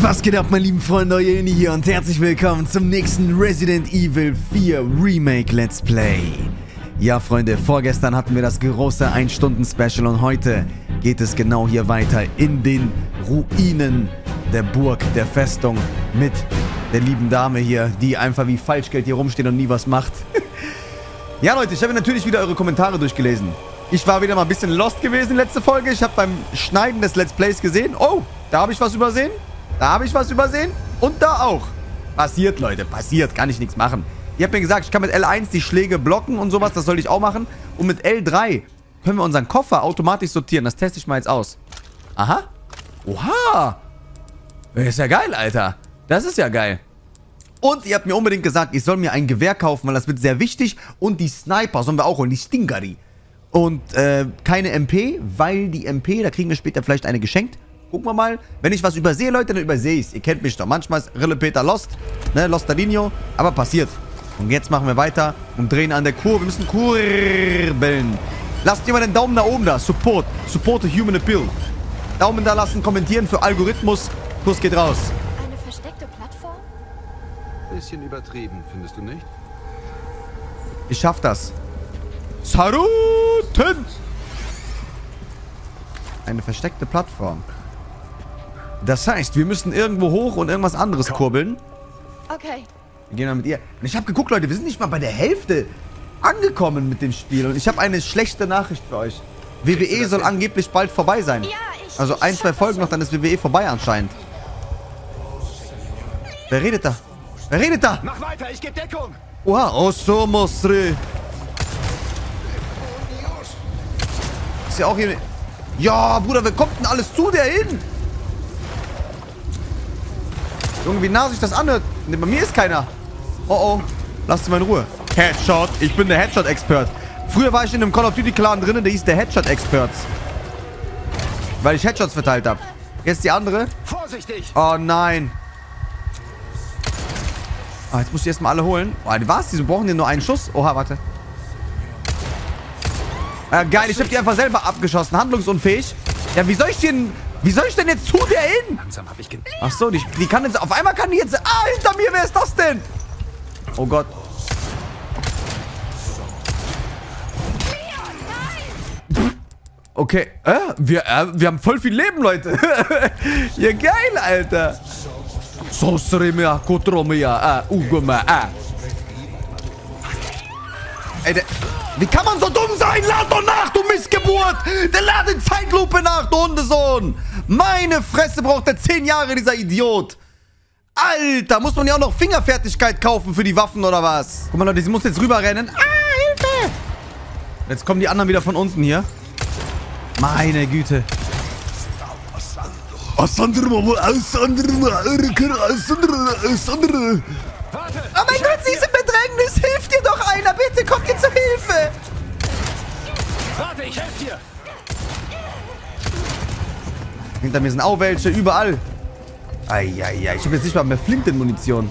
Was geht ab, meine lieben Freunde, euer Uni hier und herzlich willkommen zum nächsten Resident Evil 4 Remake Let's Play. Ja, Freunde, vorgestern hatten wir das große 1-Stunden-Special und heute geht es genau hier weiter in den Ruinen der Burg, der Festung mit der lieben Dame hier, die einfach wie Falschgeld hier rumsteht und nie was macht. Ja, Leute, ich habe natürlich wieder eure Kommentare durchgelesen. Ich war wieder mal ein bisschen lost gewesen letzte Folge. Ich habe beim Schneiden des Let's Plays gesehen, oh, da habe ich was übersehen. Da habe ich was übersehen und da auch. Passiert, Leute, passiert. Kann ich nichts machen. Ihr habt mir gesagt, ich kann mit L1 die Schläge blocken und sowas. Das soll ich auch machen. Und mit L3 können wir unseren Koffer automatisch sortieren. Das teste ich mal jetzt aus. Aha. Oha. Ist ja geil, Alter. Das ist ja geil. Und ihr habt mir unbedingt gesagt, ich soll mir ein Gewehr kaufen, weil das wird sehr wichtig. Und die Sniper sollen wir auch holen, die Stingari. Und keine MP, weil die MP, da kriegen wir später vielleicht eine geschenkt. Gucken wir mal. Wenn ich was übersehe, Leute, dann übersehe ich es. Ihr kennt mich doch. Manchmal ist Rillepeter lost. Ne? Lostadinho. Aber passiert. Und jetzt machen wir weiter und drehen an der Kurve. Wir müssen kurbeln. Lasst jemand den Daumen nach oben da. Support. Support the human appeal. Daumen da lassen. Kommentieren für Algorithmus. Kurs geht raus. Eine versteckte Plattform? Bisschen übertrieben, findest du nicht? Ich schaff das. Saruten! Eine versteckte Plattform. Das heißt, wir müssen irgendwo hoch und irgendwas anderes kurbeln. Okay. Wir gehen dann mit ihr. Und ich habe geguckt, Leute, wir sind nicht mal bei der Hälfte angekommen mit dem Spiel. Und ich habe eine schlechte Nachricht für euch. WWE soll angeblich bald vorbei sein. Ja, also ein, zwei Folgen noch, dann ist WWE vorbei anscheinend. Wer redet da? Wer redet da? Mach weiter, ich gebe Deckung. Oha, oh so mostre. Ist ja auch hier... Ja, Bruder, wer kommt denn alles zu der hin? Irgendwie nah sich das anhört. Ne, bei mir ist keiner. Oh, oh. Lasst mal in Ruhe. Headshot. Ich bin der Headshot-Expert. Früher war ich in einem Call of Duty-Clan drinnen, der hieß der Headshot-Expert. Weil ich Headshots verteilt habe. Jetzt die andere. Vorsichtig. Oh, nein. Ah, jetzt muss ich erstmal alle holen. Oh, was? Die brauchen ja nur einen Schuss. Oha, warte. Geil, ich habe die einfach selber abgeschossen. Handlungsunfähig. Ja, wie soll ich den... Wie soll ich denn jetzt zu der hin? Ach so, die kann jetzt... Auf einmal kann die jetzt... Ah, hinter mir, wer ist das denn? Oh Gott. Okay. Wir haben voll viel Leben, Leute. Ja, geil, Alter. Ey, wie kann man so dumm sein? Lad doch nach, du Missgeburt! Der ladet in Zeitlupe nach, du Hundesohn! Meine Fresse, braucht der 10 Jahre, dieser Idiot! Alter, muss man ja auch noch Fingerfertigkeit kaufen für die Waffen, oder was? Guck mal, Leute, sie muss jetzt rüberrennen. Ah, Hilfe! Jetzt kommen die anderen wieder von unten hier. Meine Güte. Oh mein Gott, sie ist im Bedrängnis. Hilft dir doch einer. Bitte, kommt ihr zur Hilfe. Warte, ich helfe dir. Hinter mir sind auch welche. Überall. Eieiei. Ich habe jetzt nicht mal mehr Flintenmunition.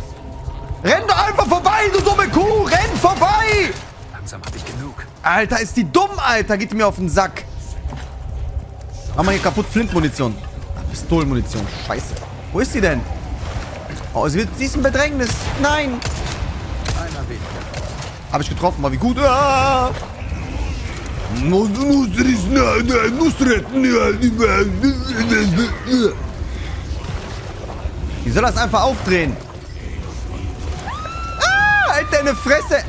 Renn doch einfach vorbei, du dumme Kuh. Renn vorbei. Langsam habe ich genug. Alter, ist die dumm, Alter. Geht mir auf den Sack. Mach mal hier kaputt Flintmunition. Pistolenmunition. Scheiße. Wo ist sie denn? Oh, sie ist ein Bedrängnis. Nein. Habe ich getroffen, war wie gut. Ah! Die soll das einfach aufdrehen. Ah, halt deine Fresse.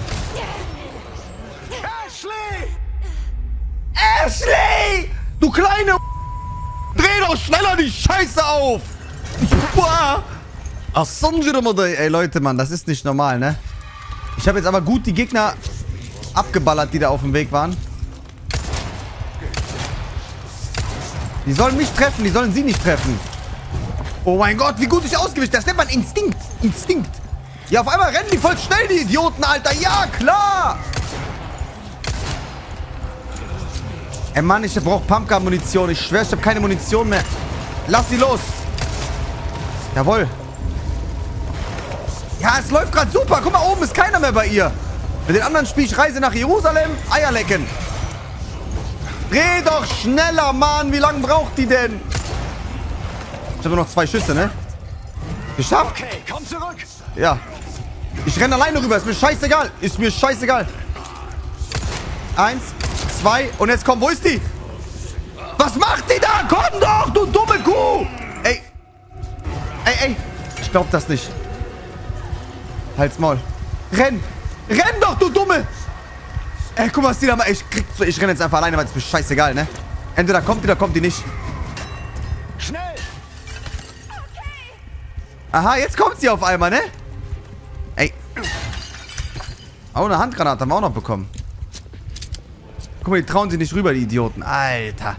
Ashley! Ashley! Du kleine... Dreh doch schneller die Scheiße auf! Boah! Ey, Leute, Mann, das ist nicht normal, ne? Ich habe jetzt aber gut die Gegner abgeballert, die da auf dem Weg waren. Die sollen mich treffen, die sollen sie nicht treffen. Oh mein Gott, wie gut ich ausgewichen. Das nennt man Instinkt. Instinkt. Ja, auf einmal rennen die voll schnell, die Idioten, Alter. Ja, klar. Ey, Mann, ich brauche Pumpgun-Munition. Ich schwöre, ich habe keine Munition mehr. Lass sie los. Jawohl. Ja, es läuft gerade super. Guck mal, oben ist keiner mehr bei ihr. Mit den anderen spiele ich Reise nach Jerusalem. Eier lecken. Dreh doch schneller, Mann. Wie lange braucht die denn? Ich habe nur noch 2 Schüsse, ne? Geschafft? Okay, komm zurück. Ja. Ich renne alleine rüber. Ist mir scheißegal. Ist mir scheißegal. 1, 2. Und jetzt komm. Wo ist die? Was macht die da? Komm doch, du dumme Kuh. Ey. Ey. Ich glaub das nicht. Halt's Maul. Renn. Renn doch, du Dumme. Ey, guck mal, was die da mal... Ich renne jetzt einfach alleine, weil es mir scheißegal, ne? Entweder kommt die oder kommt die nicht. Schnell. Aha, jetzt kommt sie auf einmal, ne? Ey. Auch eine Handgranate haben wir auch noch bekommen. Guck mal, die trauen sich nicht rüber, die Idioten. Alter.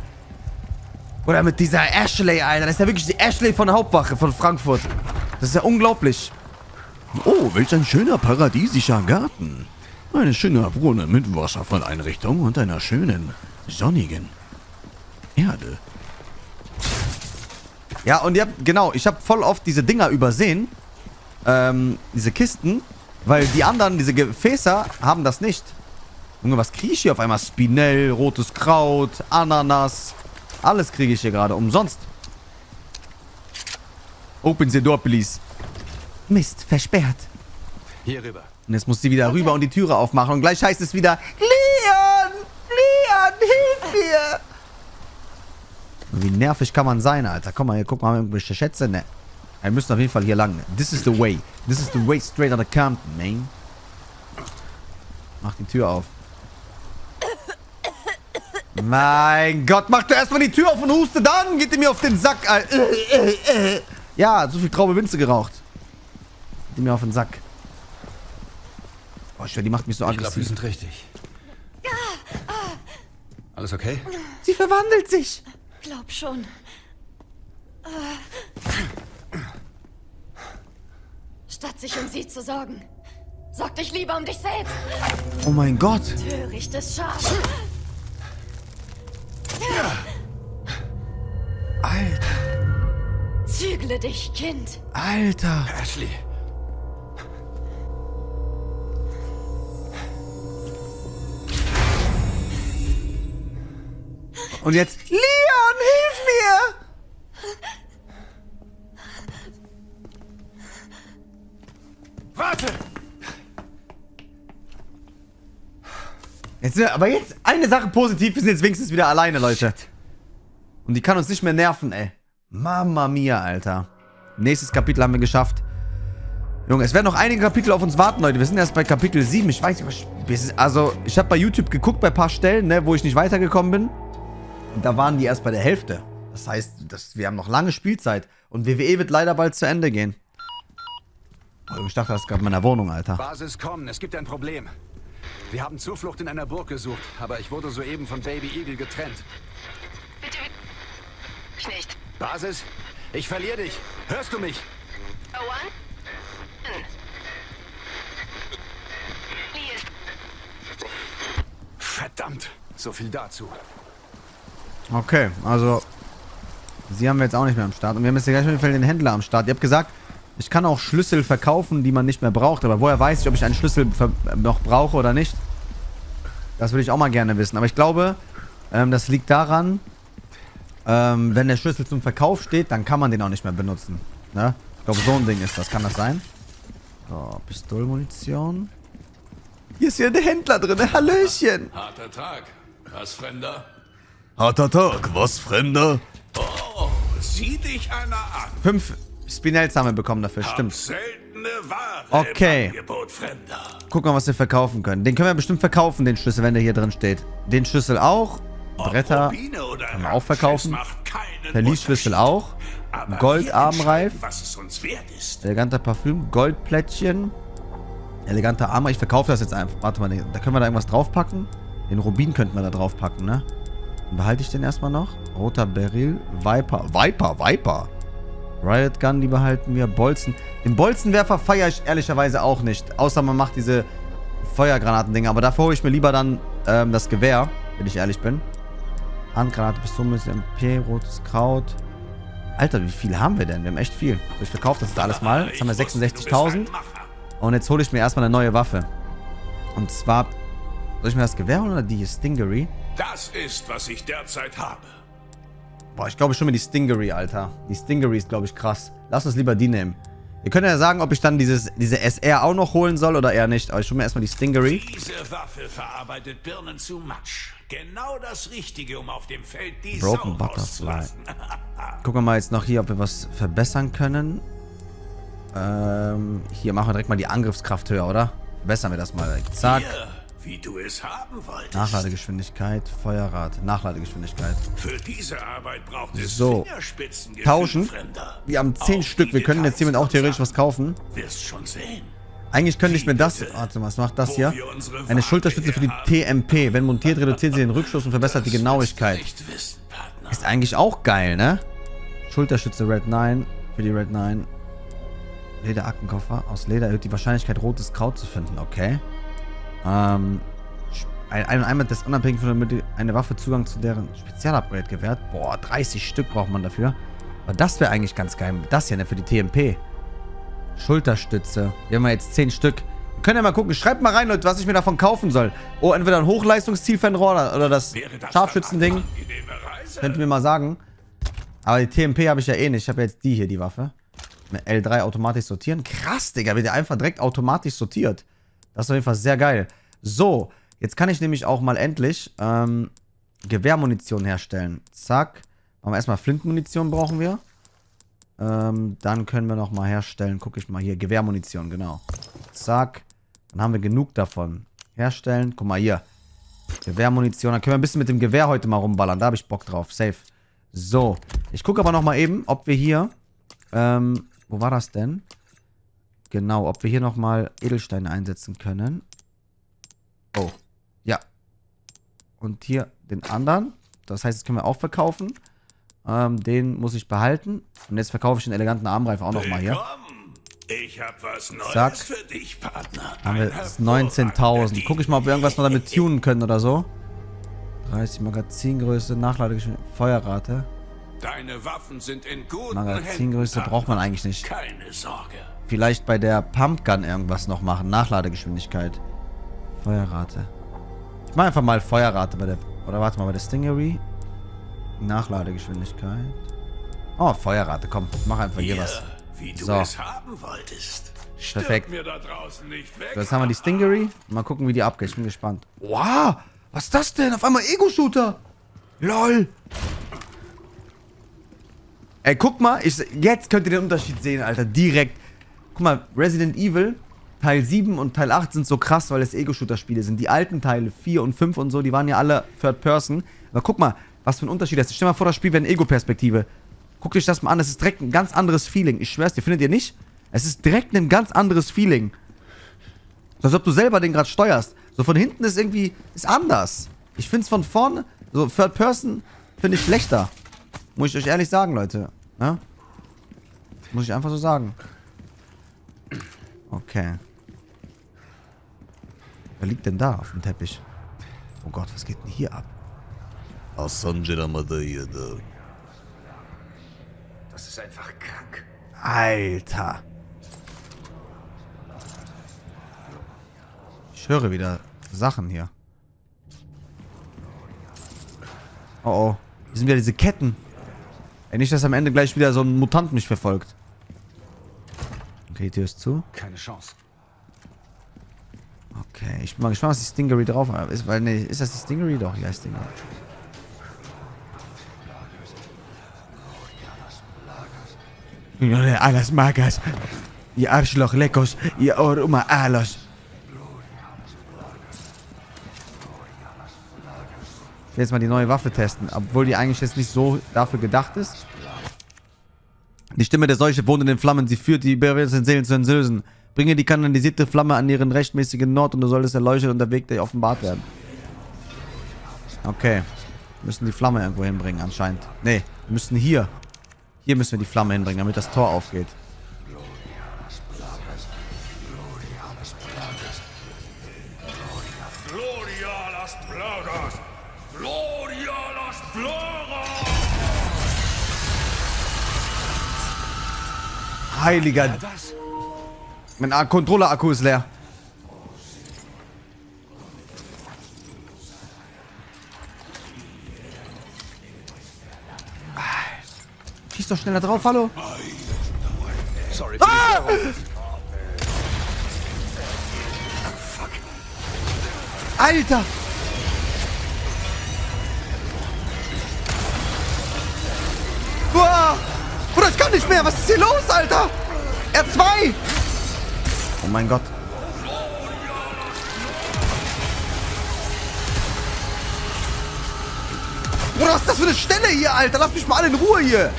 Oder mit dieser Ashley, Alter. Das ist ja wirklich die Ashley von der Hauptwache von Frankfurt. Das ist ja unglaublich. Oh, welch ein schöner paradiesischer Garten. Eine schöne Brunnen mit Wasserfalleinrichtung und einer schönen, sonnigen Erde. Ja, und ihr habt, genau, ich habe voll oft diese Dinger übersehen. Diese Kisten. Weil die anderen, diese Gefäße, haben das nicht. Junge, was kriege ich hier auf einmal? Spinell, rotes Kraut, Ananas. Alles kriege ich hier gerade, umsonst. Open the door, please. Mist, versperrt. Hier rüber. Und jetzt muss sie wieder rüber und die Türe aufmachen. Und gleich heißt es wieder, Leon, Leon, hilf mir. Und wie nervig kann man sein, Alter. Komm mal hier, guck mal, haben wir irgendwelche Schätze? Ne. Wir müssen auf jeden Fall hier lang. Ne? This is the way. This is the way straight out of Compton, man. Mach die Tür auf. Mein Gott, mach du erstmal die Tür auf und huste, dann geht ihr mir auf den Sack, Alter. Ja, so viel graue Minze geraucht. Geht ihr mir auf den Sack. Oh, ich schwör, die macht mich so aggressiv. Die sind richtig. Alles okay? Sie verwandelt sich. Glaub schon. Statt sich um sie zu sorgen, sorg dich lieber um dich selbst. Oh mein Gott. Törichtes Schaf. Alter. Zügle dich, Kind. Alter. Ashley. Und jetzt... Leon, hilf mir! Warte! Jetzt, aber jetzt eine Sache positiv, wir sind jetzt wenigstens wieder alleine, Leute. Shit. Und die kann uns nicht mehr nerven, ey. Mama mia, Alter. Nächstes Kapitel haben wir geschafft. Junge, es werden noch einige Kapitel auf uns warten, Leute. Wir sind erst bei Kapitel 7. Ich weiß nicht, also ich habe bei YouTube geguckt, bei ein paar Stellen, ne, wo ich nicht weitergekommen bin. Und da waren die erst bei der Hälfte. Das heißt, wir haben noch lange Spielzeit. Und WWE wird leider bald zu Ende gehen. Oh, ich dachte, das ist gerade in meiner Wohnung, Alter. Basis kommen, es gibt ein Problem. Wir haben Zuflucht in einer Burg gesucht, aber ich wurde soeben von Baby Eagle getrennt. Bitte, ich nicht. Basis, ich verliere dich. Hörst du mich? Owen? Verdammt, so viel dazu. Okay, also sie haben wir jetzt auch nicht mehr am Start. Und wir haben jetzt gleich auf jeden Fall den Händler am Start. Ihr habt gesagt, ich kann auch Schlüssel verkaufen, die man nicht mehr braucht. Aber woher weiß ich, ob ich einen Schlüssel noch brauche oder nicht? Das würde ich auch mal gerne wissen. Aber ich glaube, das liegt daran, wenn der Schlüssel zum Verkauf steht, dann kann man den auch nicht mehr benutzen. Ne? Ich glaube, so ein Ding ist das. Kann das sein? So, Pistolmunition. Hier ist wieder der Händler drin. Hallöchen. Harter Tag. Was, Fremder? Harter Tag, was, Fremder? Oh, sieh dich einer an. 5 Spinels haben wir bekommen dafür, stimmt. Seltene Ware im Angebot, Fremder. Gucken wir, was wir verkaufen können. Den können wir bestimmt verkaufen, den Schlüssel, wenn der hier drin steht. Den Schlüssel auch. Bretter können wir auch verkaufen. Verliesschlüssel auch. Goldarmreif. Eleganter Parfüm. Goldplättchen. Eleganter Armreif. Ich verkaufe das jetzt einfach. Warte mal, da können wir da irgendwas draufpacken. Den Rubin könnten wir da draufpacken, ne? Behalte ich den erstmal noch. Roter Beryl. Viper. Riot Gun, die behalten wir. Bolzen. Den Bolzenwerfer feiere ich ehrlicherweise auch nicht. Außer man macht diese Feuergranaten-Dinger. Aber dafür hole ich mir lieber dann das Gewehr, wenn ich ehrlich bin. Handgranate, Pistole, MP, rotes Kraut. Alter, wie viel haben wir denn? Wir haben echt viel. Ich verkaufe das jetzt alles mal. Jetzt haben wir 66.000. Und jetzt hole ich mir erstmal eine neue Waffe. Und zwar... Soll ich mir das Gewehr holen oder die Stingari? Das ist, was ich derzeit habe. Boah, ich glaube schon mal die Stingari, Alter. Die Stingari ist, glaube ich, krass. Lass uns lieber die nehmen. Ihr könnt ja sagen, ob ich dann diese SR auch noch holen soll oder eher nicht. Aber ich hole mir erstmal die Stingari. Diese Waffe verarbeitet Birnen zu Matsch. Genau das Richtige, um auf dem Feld die Broken Butterfly. Gucken wir mal jetzt noch hier, ob wir was verbessern können. Hier machen wir direkt mal die Angriffskraft höher, oder? Verbessern wir das mal. Zack. Wie du es haben wolltest. Nachladegeschwindigkeit, Feuerrad, Nachladegeschwindigkeit. Für diese Arbeit braucht es so. Tauschen. Wir haben 10 Stück. Wir können jetzt hiermit auch theoretisch was kaufen. Wirst schon sehen. Eigentlich könnte ich mir das... Warte mal, was macht das hier? Eine Schulterstütze für die TMP. Wenn montiert, reduziert sie den Rückschuss und verbessert die Genauigkeit. Ist eigentlich auch geil, ne? Schulterstütze Red 9. Für die Red 9. Lederaktenkoffer. Aus Leder erhöht die Wahrscheinlichkeit, rotes Kraut zu finden. Okay. Einmal das unabhängig von einer Waffe Zugang zu deren Spezialupgrade gewährt. Boah, 30 Stück braucht man dafür. Aber das wäre eigentlich ganz geil. Das hier, ne, für die TMP. Schulterstütze. Wir haben ja jetzt 10 Stück. Wir können ja mal gucken. Schreibt mal rein, Leute, was ich mir davon kaufen soll. Oh, entweder ein Hochleistungszielfernrohr oder das Scharfschützending. Könnt ihr mir mal sagen. Aber die TMP habe ich ja eh nicht. Ich habe ja jetzt die hier, die Waffe. Mit L3 automatisch sortieren. Krass, Digga. Wird ja einfach direkt automatisch sortiert. Das ist auf jeden Fall sehr geil. So, jetzt kann ich nämlich auch mal endlich Gewehrmunition herstellen. Zack. Machen wir erstmal Flintmunition brauchen wir. Dann können wir nochmal herstellen. Gucke ich mal hier. Gewehrmunition, genau. Zack. Dann haben wir genug davon. Herstellen. Guck mal hier. Gewehrmunition. Dann können wir ein bisschen mit dem Gewehr heute mal rumballern. Da habe ich Bock drauf. Safe. So. Ich gucke aber nochmal eben, ob wir hier... wo war das denn? Genau, ob wir hier nochmal Edelsteine einsetzen können. Oh, ja. Und hier den anderen. Das heißt, das können wir auch verkaufen. Den muss ich behalten. Und jetzt verkaufe ich den eleganten Armreif auch nochmal hier. Ich hab was Neues Zack. Für dich, Partner. Haben wir 19.000. Guck ich mal, ob wir irgendwas noch damit tunen können oder so. 30 Magazingröße, Nachladegeschwindigkeit, Feuerrate. Deine Waffen sind in guten Magazingröße Händen, braucht man eigentlich nicht. Keine Sorge. Vielleicht bei der Pumpgun irgendwas noch machen. Nachladegeschwindigkeit. Feuerrate. Ich mache einfach mal Feuerrate bei der... Oder warte mal, bei der Stingary. Nachladegeschwindigkeit. Oh, Feuerrate. Komm, mach einfach hier was. Wie du es haben wolltest. Perfekt. Mir da draußen nicht weg. So, jetzt haben wir die Stingary. Mal gucken, wie die abgeht. Ich bin gespannt. Wow! Was ist das denn? Auf einmal Ego-Shooter! LOL! Ey, guck mal. Jetzt könnt ihr den Unterschied sehen, Alter. Direkt. Guck mal, Resident Evil Teil 7 und Teil 8 sind so krass, weil es Ego-Shooter-Spiele sind. Die alten Teile 4 und 5 und so, die waren ja alle Third Person. Aber guck mal, was für ein Unterschied das ist. Stell mal vor, das Spiel wäre eine Ego-Perspektive. Guckt euch das mal an, das ist direkt ein ganz anderes Feeling. Ich schwör's dir, findet ihr nicht? Es ist direkt ein ganz anderes Feeling. So, als ob du selber den gerade steuerst. So von hinten ist irgendwie, ist anders. Ich find's von vorne, so Third Person, finde ich schlechter. Muss ich euch ehrlich sagen, Leute. Ja? Muss ich einfach so sagen. Okay. Wer liegt denn da auf dem Teppich? Oh Gott, was geht denn hier ab? Das ist einfach krank. Alter. Ich höre wieder Sachen hier. Oh oh. Hier sind wieder diese Ketten. Ey, nicht, dass am Ende gleich wieder so ein Mutant mich verfolgt. Okay, Tür ist zu. Keine Chance. Okay, ich bin mal gespannt, was die Stingari drauf ist. Weil, nee, ist das die Stingari? Doch, ja, Stingari. Alas Magas, ihr Arschloch Lekos, ihr Oruma Alos. Ich will jetzt mal die neue Waffe testen, obwohl die eigentlich jetzt nicht so dafür gedacht ist. Die Stimme der Seuche wohnt in den Flammen, sie führt die bewegten Seelen zu den Sösen. Bringe die kanalisierte Flamme an ihren rechtmäßigen Nord und du solltest erleuchtet und der Weg dir offenbart werden. Okay. Wir müssen die Flamme irgendwo hinbringen anscheinend. Ne, wir müssen hier. Hier müssen wir die Flamme hinbringen, damit das Tor aufgeht. Heiliger. Mein Controller-Akku ist leer. Schieß doch schneller drauf, hallo. Sorry. Ah! Fuck. Alter! Boah! Bruder, ich kann nicht mehr! Was ist hier los, Alter? R2! Oh mein Gott. Bruder, was ist das für eine Stelle hier, Alter? Lass mich mal alle in Ruhe hier.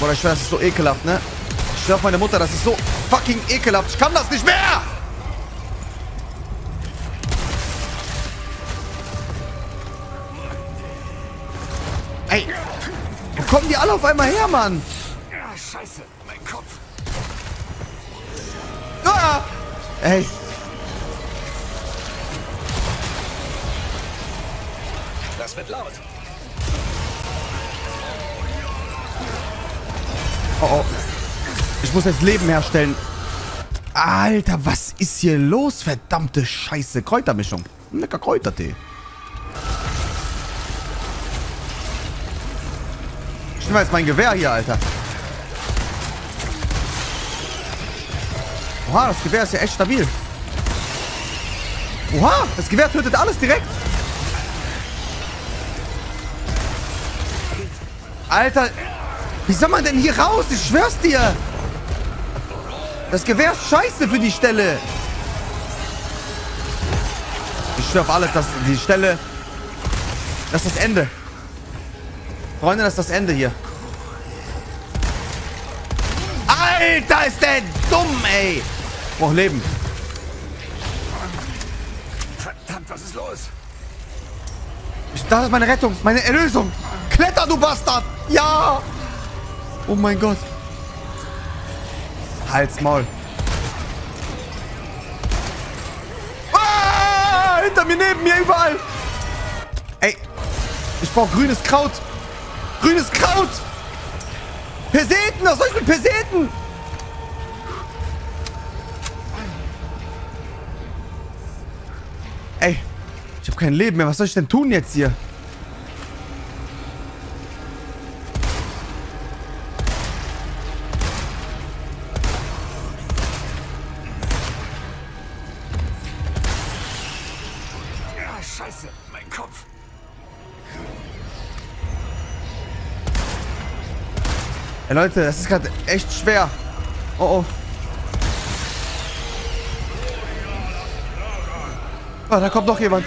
Bruder, ich schwör, das ist so ekelhaft, ne? Ich schwör auf meine Mutter, das ist so fucking ekelhaft. Ich kann das nicht mehr! Ey, wo kommen die alle auf einmal her, Mann? Ah, scheiße, mein Kopf. Ah! Ey. Das wird laut. Oh, oh. Ich muss jetzt Leben herstellen. Alter, was ist hier los? Verdammte Scheiße. Kräutermischung. Lecker Kräutertee. Ich nehme jetzt mein Gewehr hier, Alter. Oha, das Gewehr ist ja echt stabil. Oha, das Gewehr tötet alles direkt. Alter, wie soll man denn hier raus? Ich schwör's dir. Das Gewehr ist scheiße für die Stelle. Ich schwör auf alles, dass die Stelle... Das ist das Ende. Freunde, das ist das Ende hier. Alter, ist der dumm, ey. Ich brauch Leben. Verdammt, was ist los? Das ist meine Rettung, meine Erlösung. Kletter, du Bastard. Ja. Oh mein Gott. Halt's Maul. Ah, hinter mir, neben mir, überall. Ey, ich brauch grünes Kraut. Grünes Kraut. Peseten, was soll ich mit Peseten? Ey, ich habe kein Leben mehr. Was soll ich denn tun jetzt hier? Ja, scheiße, mein Kopf. Ey, Leute, das ist gerade echt schwer. Oh, oh. Oh, da kommt noch jemand.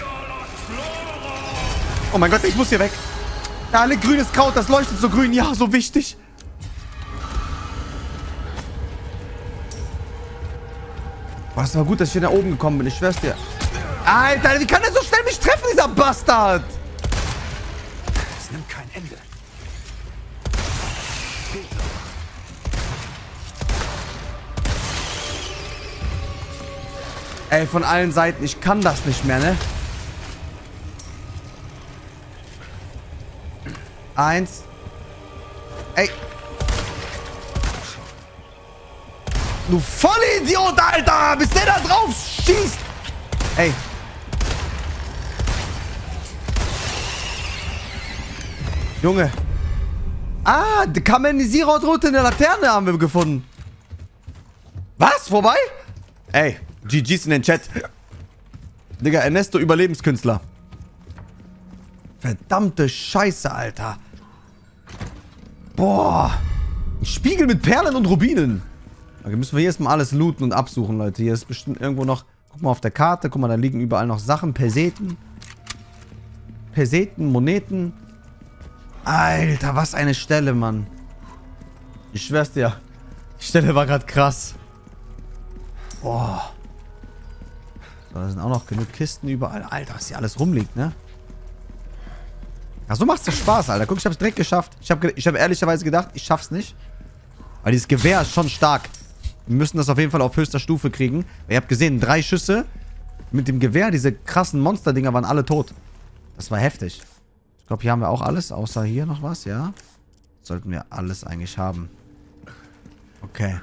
Oh mein Gott, ich muss hier weg. Da liegt grünes Kraut, das leuchtet so grün. Ja, so wichtig. Boah, das war gut, dass ich hier nach oben gekommen bin. Ich schwör's dir. Alter, wie kann der so schnell mich treffen, dieser Bastard? Das nimmt kein Ende. Ey, von allen Seiten. Ich kann das nicht mehr, ne? 1. Ey. Du Vollidiot, Alter! Bis der da drauf schießt! Ey. Junge. Ah, die Kamenisiererroute in der Laterne haben wir gefunden. Was? Vorbei? Ey. GG's in den Chat. Digga, Ernesto, Überlebenskünstler. Verdammte Scheiße, Alter. Boah. Ein Spiegel mit Perlen und Rubinen. Okay, müssen wir hier erstmal alles looten und absuchen, Leute. Hier ist bestimmt irgendwo noch... Guck mal auf der Karte. Guck mal, da liegen überall noch Sachen. Peseten. Peseten, Moneten. Alter, was eine Stelle, Mann. Ich schwör's dir. Die Stelle war gerade krass. Boah. So, da sind auch noch genug Kisten überall. Alter, was hier alles rumliegt, ne? Ja, so macht's doch Spaß, Alter. Guck, ich hab's direkt geschafft. Ich hab ehrlicherweise gedacht, ich schaff's nicht. Weil dieses Gewehr ist schon stark. Wir müssen das auf jeden Fall auf höchster Stufe kriegen. Ihr habt gesehen, 3 Schüsse mit dem Gewehr. Diese krassen Monster-Dinger waren alle tot. Das war heftig. Ich glaube, hier haben wir auch alles, außer hier noch was, ja? Sollten wir alles eigentlich haben. Okay.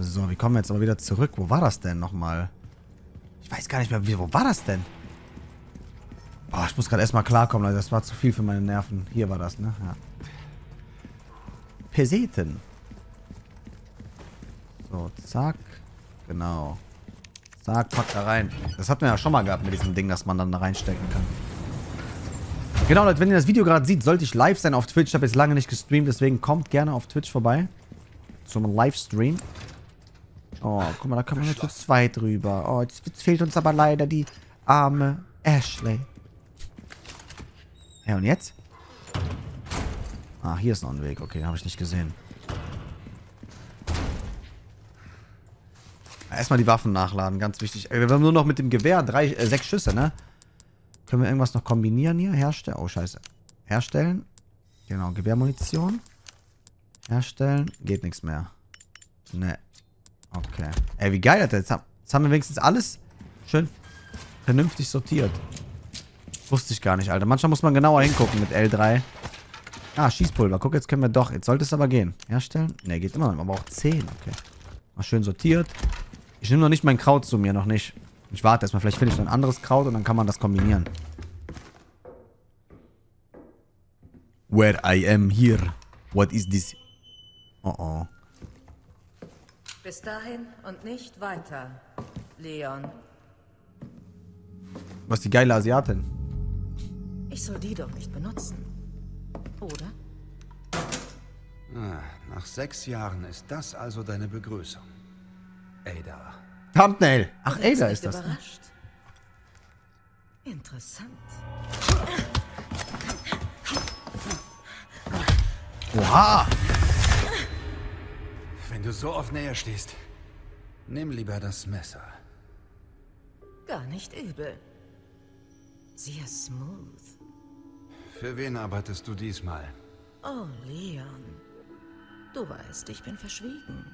So, wie kommen wir jetzt aber wieder zurück? Wo war das denn nochmal? Ich weiß gar nicht mehr, wo war das denn? Boah, ich muss gerade erstmal klarkommen, Leute. Das war zu viel für meine Nerven. Hier war das, ne? Ja. Peseten. So, zack. Genau. Zack, pack da rein. Das hatten wir ja schon mal gehabt mit diesem Ding, dass man dann da reinstecken kann. Genau, Leute, wenn ihr das Video gerade seht, sollte ich live sein auf Twitch. Ich habe jetzt lange nicht gestreamt, deswegen kommt gerne auf Twitch vorbei. Zum Livestream. Oh, guck mal, da kann man nur zu zweit drüber. Oh, jetzt fehlt uns aber leider die arme Ashley. Ja, und jetzt? Ah, hier ist noch ein Weg. Okay, habe ich nicht gesehen. Erstmal die Waffen nachladen, ganz wichtig. Wir haben nur noch mit dem Gewehr 6 Schüsse, ne? Können wir irgendwas noch kombinieren hier? Herstellen. Oh, scheiße. Herstellen. Genau, Gewehrmunition. Herstellen. Geht nichts mehr. Ne. Okay. Ey, wie geil, Alter. Jetzt haben wir wenigstens alles schön vernünftig sortiert. Wusste ich gar nicht, Alter. Manchmal muss man genauer hingucken mit L3. Ah, Schießpulver. Guck, jetzt können wir doch. Jetzt sollte es aber gehen. Herstellen. Ne, geht immer noch. Aber auch 10. Okay. Mal schön sortiert. Ich nehme noch nicht mein Kraut zu mir. Noch nicht. Ich warte erstmal. Vielleicht finde ich noch ein anderes Kraut und dann kann man das kombinieren. Where I am here. What is this? Oh, oh. Bis dahin und nicht weiter, Leon. Was die geile Asiatin. Ich soll die doch nicht benutzen. Oder? Ah, nach 6 Jahren ist das also deine Begrüßung. Ada. Thumbnail. Ach, Ada ist das. Überrascht? Interessant. Oha! Wenn du so oft näher stehst, nimm lieber das Messer. Gar nicht übel. Sehr smooth. Für wen arbeitest du diesmal? Oh, Leon. Du weißt, ich bin verschwiegen.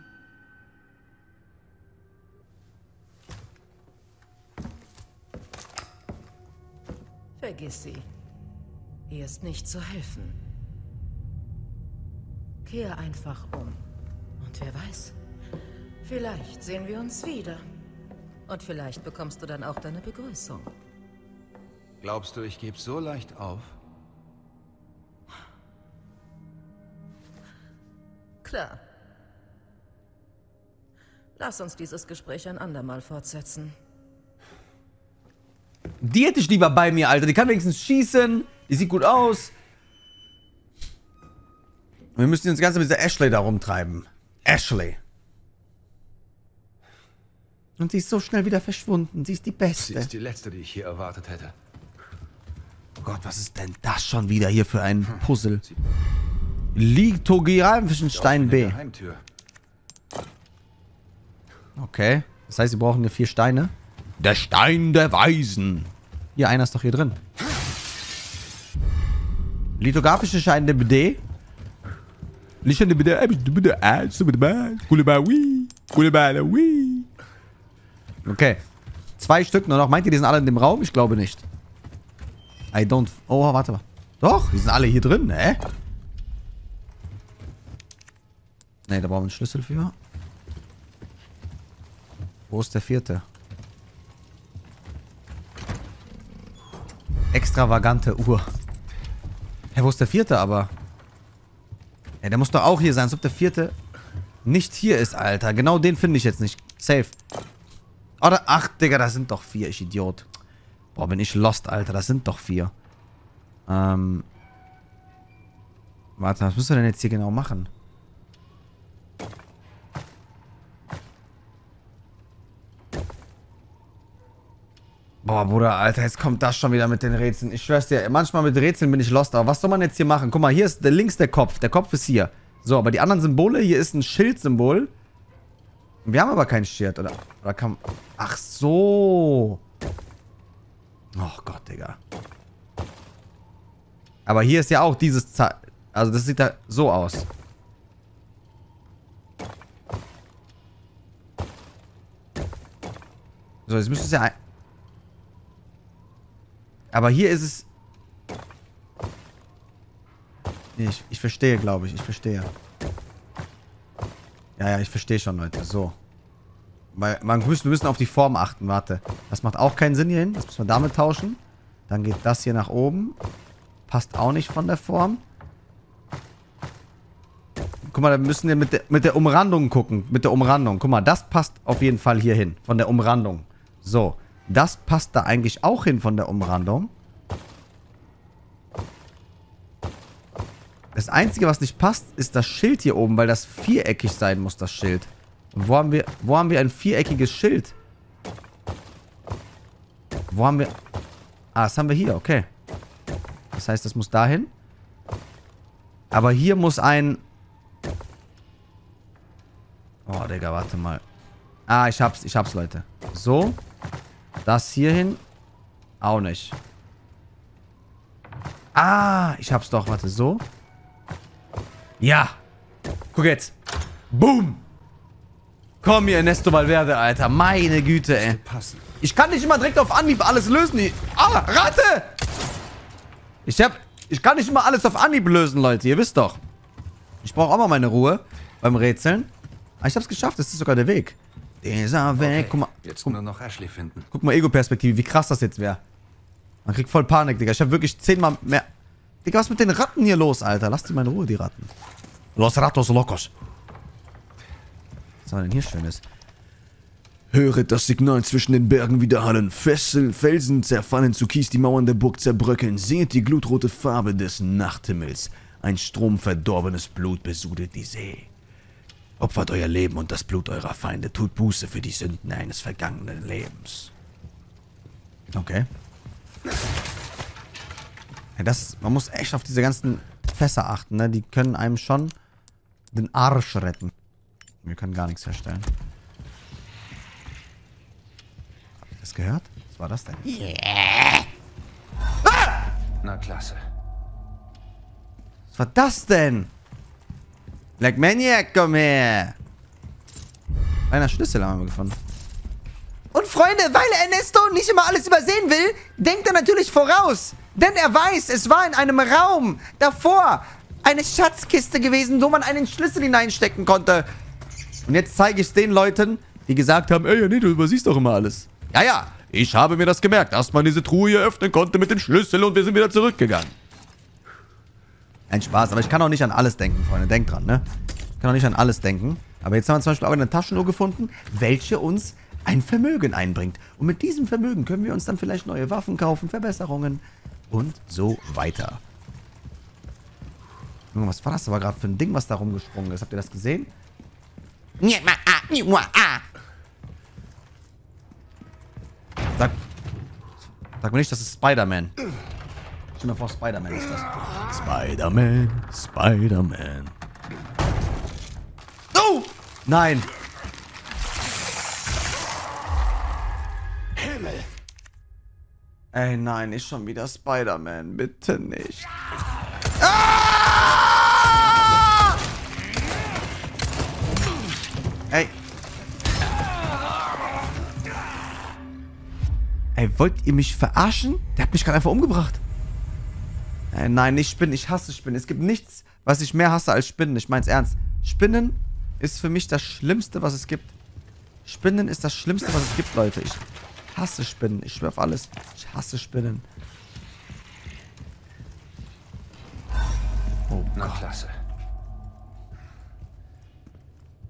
Vergiss sie. Ihr ist nicht zu helfen. Kehr einfach um. Und wer weiß, vielleicht sehen wir uns wieder. Und vielleicht bekommst du dann auch deine Begrüßung. Glaubst du, ich gebe so leicht auf? Klar. Lass uns dieses Gespräch ein andermal fortsetzen. Die hätte ich lieber bei mir, Alter. Die kann wenigstens schießen. Die sieht gut aus. Wir müssen uns ganz mit dieser Ashley da rumtreiben. Ashley. Und sie ist so schnell wieder verschwunden. Sie ist die Beste. Sie ist die Letzte, die ich hier erwartet hätte. Oh Gott, was ist denn das schon wieder hier für ein Puzzle? Lithografischen Stein B. Okay. Das heißt, wir brauchen hier 4 Steine. Der Stein der Weisen. Hier, einer ist doch hier drin. Lithografische Stein der BD. Okay. 2 Stück nur noch. Meint ihr, die sind alle in dem Raum? Ich glaube nicht. I don't... Oh, warte mal. Doch, die sind alle hier drin, ne? Ne, da brauchen wir einen Schlüssel für. Wo ist der 4.? Extravagante Uhr. Hä, wo ist der 4.? Aber... Ja, der muss doch auch hier sein, als ob der 4. nicht hier ist, Alter. Genau den finde ich jetzt nicht. Safe. Oder, ach, Digga, das sind doch 4, ich Idiot. Boah, bin ich lost, Alter. Das sind doch 4. Warte, was müssen wir denn jetzt hier genau machen? Boah, Bruder, Alter, jetzt kommt das schon wieder mit den Rätseln. Ich schwör's dir, manchmal mit Rätseln bin ich lost. Aber was soll man jetzt hier machen? Guck mal, hier ist links der Kopf. Der Kopf ist hier. So, aber die anderen Symbole, hier ist ein Schildsymbol. Wir haben aber kein Schild, oder? Oder kann... Ach so. Oh Gott, Digga. Aber hier ist ja auch dieses... Also das sieht da so aus. So, jetzt müsste es ja... Aber hier ist es... Nee, ich verstehe, glaube ich. Ich verstehe. Ja, ich verstehe schon, Leute. So. Wir müssen auf die Form achten. Warte. Das macht auch keinen Sinn hierhin. Das müssen wir damit tauschen. Dann geht das hier nach oben. Passt auch nicht von der Form. Guck mal, da müssen wir mit der Umrandung gucken. Mit der Umrandung. Guck mal, das passt auf jeden Fall hier hin. Von der Umrandung. So. Das passt da eigentlich auch hin von der Umrandung. Das Einzige, was nicht passt, ist das Schild hier oben, weil das viereckig sein muss, das Schild. Und wo haben wir ein viereckiges Schild? Wo haben wir... Ah, das haben wir hier, okay. Das heißt, das muss dahin. Aber hier muss ein... Oh, Digga, warte mal. Ah, ich hab's, Leute. So. Das hier hin. Auch nicht. Ah, ich hab's doch, warte, so. Ja. Guck jetzt. Boom. Komm hier, Ernesto Valverde, Alter. Meine Güte, ey. Ich kann nicht immer direkt auf Anhieb alles lösen. Ah, Ratte! Ich kann nicht immer alles auf Anhieb lösen, Leute. Ihr wisst doch. Ich brauche auch mal meine Ruhe beim Rätseln. Aber ich hab's geschafft. Das ist sogar der Weg. Dieser Weg. Okay. Guck mal. Jetzt nur noch Ashley finden. Guck mal, Ego-Perspektive. Wie krass das jetzt wäre. Man kriegt voll Panik, Digga. Ich hab wirklich 10-mal mehr... Digga, was ist mit den Ratten hier los, Alter? Lass die mal in Ruhe, die Ratten. Los Ratos Locos. Was soll denn hier Schönes? Höret das Signal zwischen den Bergen wieder hallen. Felsen zerfallen zu Kies, die Mauern der Burg zerbröckeln. Seht die glutrote Farbe des Nachthimmels. Ein Strom verdorbenes Blut besudelt die See. Opfert euer Leben und das Blut eurer Feinde. Tut Buße für die Sünden eines vergangenen Lebens. Okay. Ja, man muss echt auf diese ganzen Fässer achten, ne? Die können einem schon den Arsch retten. Wir können gar nichts herstellen. Habt ihr das gehört? Was war das denn? Yeah. Ah! Na klasse. Was war das denn? Black Maniac, komm her! Einer Schlüssel haben wir gefunden. Und Freunde, weil Ernesto nicht immer alles übersehen will, denkt er natürlich voraus. Denn er weiß, es war in einem Raum davor eine Schatzkiste gewesen, wo man einen Schlüssel hineinstecken konnte. Und jetzt zeige ich es den Leuten, die gesagt haben, ey, nee, du übersiehst doch immer alles. Ja, ja, ich habe mir das gemerkt, dass man diese Truhe hier öffnen konnte mit dem Schlüssel und wir sind wieder zurückgegangen. Ein Spaß, aber ich kann auch nicht an alles denken, Freunde. Denkt dran, ne? Ich kann auch nicht an alles denken. Aber jetzt haben wir zum Beispiel auch eine Taschenuhr gefunden, welche uns ein Vermögen einbringt. Und mit diesem Vermögen können wir uns dann vielleicht neue Waffen kaufen, Verbesserungen und so weiter. Was war das aber gerade für ein Ding, was da rumgesprungen ist? Habt ihr das gesehen? Sag mir nicht, das ist Spider-Man. Stell dir vor, Spider-Man ist das. Spider-Man, Spider-Man. Oh! Nein! Himmel! Ey, nein, nicht schon wieder Spider-Man. Bitte nicht. Ah! Ey. Ey, wollt ihr mich verarschen? Der hat mich gerade einfach umgebracht. Nein, nicht Spinnen. Ich hasse Spinnen. Es gibt nichts, was ich mehr hasse als Spinnen. Ich mein's ernst. Spinnen ist für mich das Schlimmste, was es gibt. Spinnen ist das Schlimmste, was es gibt, Leute. Ich hasse Spinnen. Ich schwör auf alles. Ich hasse Spinnen. Oh, na klasse.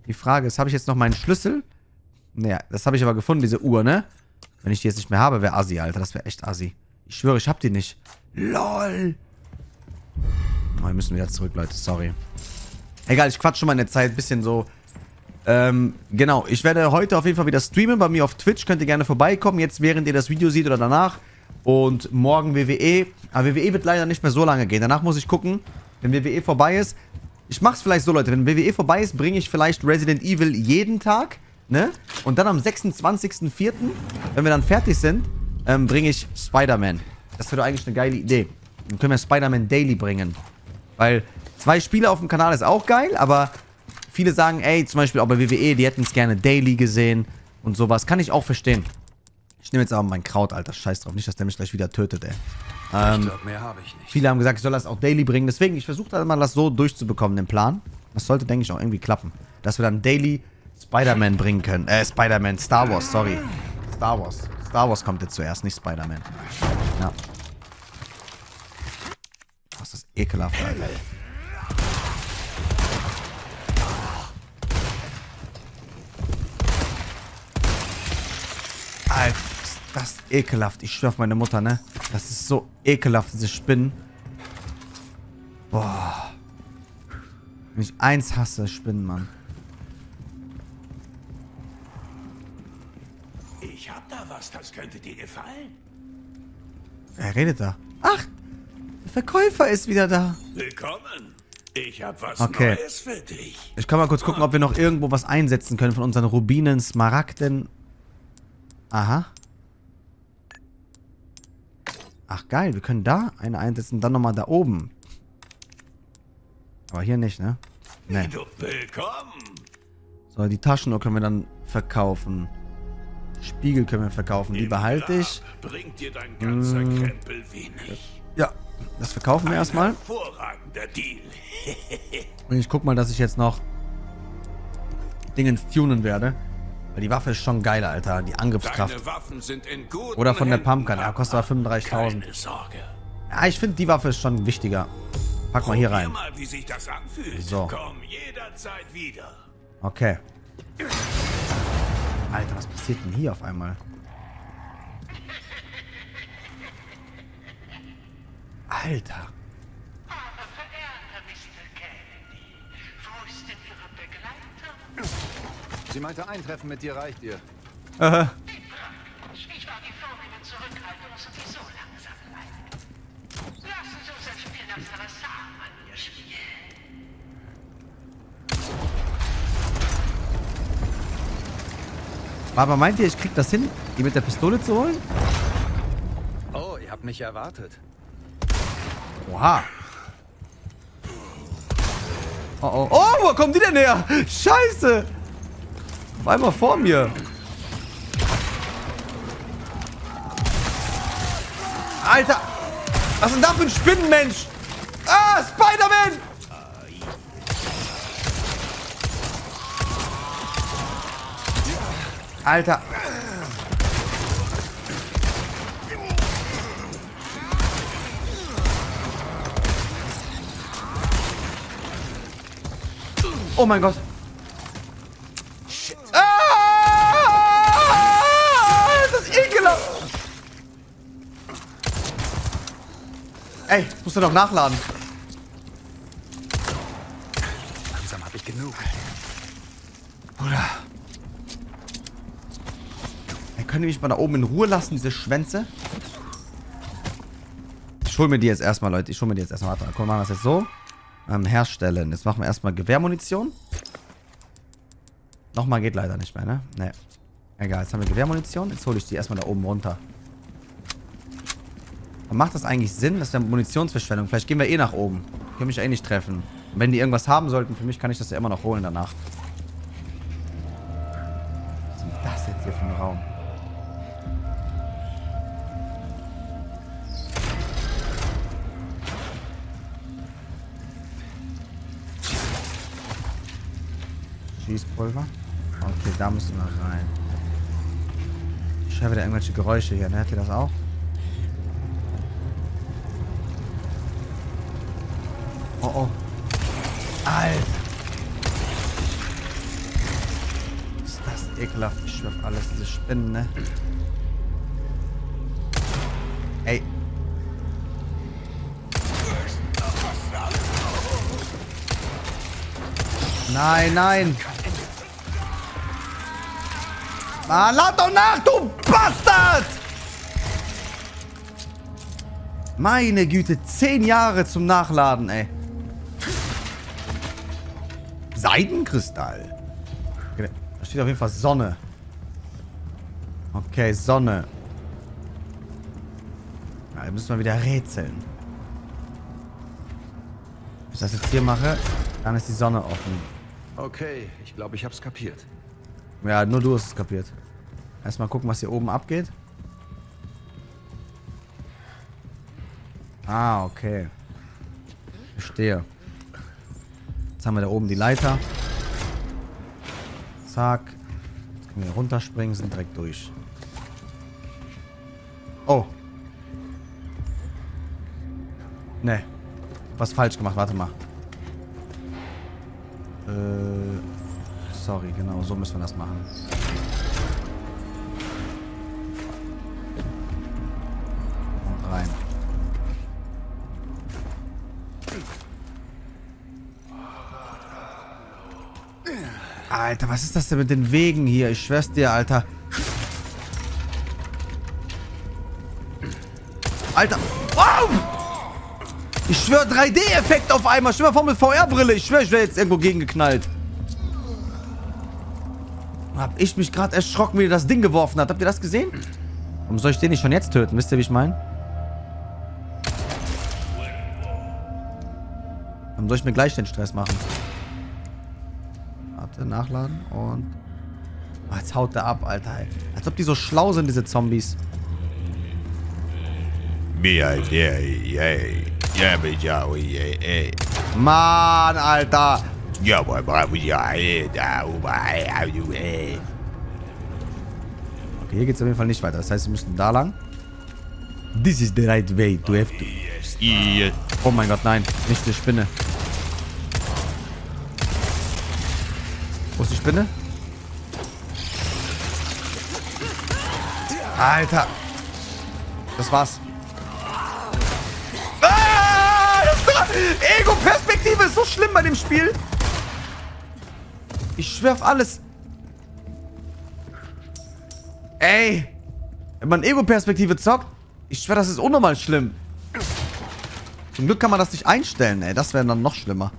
Die Frage ist, habe ich jetzt noch meinen Schlüssel? Naja, das habe ich aber gefunden, diese Uhr, ne? Wenn ich die jetzt nicht mehr habe, wäre assi, Alter. Das wäre echt assi. Ich schwöre, ich hab die nicht. LOL. Oh, wir müssen wieder zurück, Leute. Sorry. Egal, ich quatsch schon mal in der Zeit. Bisschen so. Genau. Ich werde heute auf jeden Fall wieder streamen. Bei mir auf Twitch. Könnt ihr gerne vorbeikommen. Jetzt, während ihr das Video seht oder danach. Und morgen WWE. Aber WWE wird leider nicht mehr so lange gehen. Danach muss ich gucken, wenn WWE vorbei ist. Ich mach's vielleicht so, Leute. Wenn WWE vorbei ist, bringe ich vielleicht Resident Evil jeden Tag. Ne? Und dann am 26.04., wenn wir dann fertig sind, bringe ich Spider-Man. Das wäre doch eigentlich eine geile Idee. Dann können wir Spider-Man Daily bringen. Weil 2 Spiele auf dem Kanal ist auch geil, aber viele sagen, ey, zum Beispiel auch bei WWE, die hätten es gerne Daily gesehen und sowas. Kann ich auch verstehen. Ich nehme jetzt aber mein Kraut, Alter. Scheiß drauf. Nicht, dass der mich gleich wieder tötet, ey. Ich glaub, mehr habe ich nicht. Viele haben gesagt, ich soll das auch Daily bringen. Deswegen, ich versuche da immer, das so durchzubekommen, den Plan. Das sollte, denke ich, auch irgendwie klappen. Dass wir dann Daily Spider-Man bringen können. Star Wars, sorry. Star Wars. Star Wars kommt jetzt zuerst, nicht Spider-Man. Ja. ist das ekelhaft, Alter. Alter, ist das ekelhaft. Ich schwör auf meine Mutter, ne? Das ist so ekelhaft, diese Spinnen. Boah. Wenn ich eins hasse, Spinnen, Mann. Ich hab da was, das könnte dir gefallen. Wer redet da? Ach, der Verkäufer ist wieder da. Willkommen. Ich hab was Neues für dich. Ich kann mal kurz gucken, ob wir noch irgendwo was einsetzen können von unseren Rubinen, Smaragden. Aha. Ach geil, wir können da eine einsetzen, dann nochmal da oben. Aber hier nicht, ne? Nee. Willkommen. So, die Taschenuhr können wir dann verkaufen. Spiegel können wir verkaufen, die behalte ich. Bringt dir dein ganzer Krempel wenig. Ja, das verkaufen wir erstmal. Hervorragender Deal. Und ich guck mal, dass ich jetzt noch Dingens tunen werde. Weil die Waffe ist schon geil, Alter. Die Angriffskraft. Deine Waffen sind in guten oder von der Pumpgun. Ja, kostet aber 35.000. Ja, ich finde, die Waffe ist schon wichtiger. Pack mal hier rein. Mal, wie sich das anfühlt. So. Komm jederzeit wieder. Okay. Alter, was passiert denn hier auf einmal? Alter. Sie meinte, ein Treffen mit dir reicht ihr. Aha. Ich war die vornehme Zurückhaltung, die so langsam bleibt. Lassen Sie uns ein Spiel nach Salazar an ihr spielen. Aber meint ihr, ich krieg das hin, die mit der Pistole zu holen? Oh, ihr habt mich erwartet. Oha. Oh, oh. Oh, wo kommen die denn her? Scheiße! Auf einmal vor mir. Alter. Was ist denn da für ein Spinnenmensch? Ah, Spider-Man! Alter. Oh mein Gott. Ey, das musst du doch nachladen. Langsam habe ich genug. Bruder. Können die mich mal da oben in Ruhe lassen, diese Schwänze? Ich hol mir die jetzt erstmal, Leute. Ich hol mir die jetzt erstmal. Warte, komm, wir machen das jetzt so. Herstellen. Jetzt machen wir erstmal Gewehrmunition. Nochmal geht leider nicht mehr, ne? Ne. Egal, jetzt haben wir Gewehrmunition. Jetzt hole ich die erstmal da oben runter. Und macht das eigentlich Sinn? Das ist ja Munitionsverschwendung. Vielleicht gehen wir eh nach oben. Können mich eh nicht treffen. Und wenn die irgendwas haben sollten, für mich kann ich das ja immer noch holen danach. Was ist denn das jetzt hier für ein Raum? Schießpulver? Okay, da müssen wir rein. Ich höre wieder irgendwelche Geräusche hier, ne? Hört ihr das auch? Oh, oh. Alter. Ist das ekelhaft. Ich schwör auf alles. Diese Spinnen, ne? Ey. Nein, nein. Ah, lad doch nach, du Bastard! Meine Güte, 10 Jahre zum Nachladen, ey. Seidenkristall. Okay, da steht auf jeden Fall Sonne. Okay, Sonne. Ja, da müssen wir wieder rätseln. Wenn ich das jetzt hier mache, dann ist die Sonne offen. Okay, ich glaube, ich hab's kapiert. Ja, nur du hast es kapiert. Erstmal gucken, was hier oben abgeht. Ah, okay. Verstehe. Jetzt haben wir da oben die Leiter. Zack. Jetzt können wir runterspringen, sind direkt durch. Oh. Ne. was falsch gemacht. Warte mal. Sorry, genau, so müssen wir das machen. Und rein. Alter, was ist das denn mit den Wegen hier? Ich schwör's dir, Alter. Alter. Wow! Ich schwör, 3D-Effekt auf einmal. Stell mal vor mit VR-Brille. Ich schwör, ich wäre jetzt irgendwo gegengeknallt. Hab ich mich gerade erschrocken, wie ihr das Ding geworfen habt. Habt ihr das gesehen? Warum soll ich den nicht schon jetzt töten? Wisst ihr, wie ich meine? Warum soll ich mir gleich den Stress machen? Warte, nachladen und... Oh, jetzt haut der ab, Alter. Als ob die so schlau sind, diese Zombies. Mann, Alter. Ja, okay, hier geht's auf jeden Fall nicht weiter. Das heißt, wir müssen da lang. This is the right way to have to. Oh mein Gott, nein. Nicht die Spinne. Wo ist die Spinne? Alter. Das war's. Ah, Ego-Perspektive ist so schlimm bei dem Spiel. Ich schwör auf alles. Ey. Wenn man Ego-Perspektive zockt, ich schwör, das ist unnormal schlimm. Zum Glück kann man das nicht einstellen, ey. Das wäre dann noch schlimmer.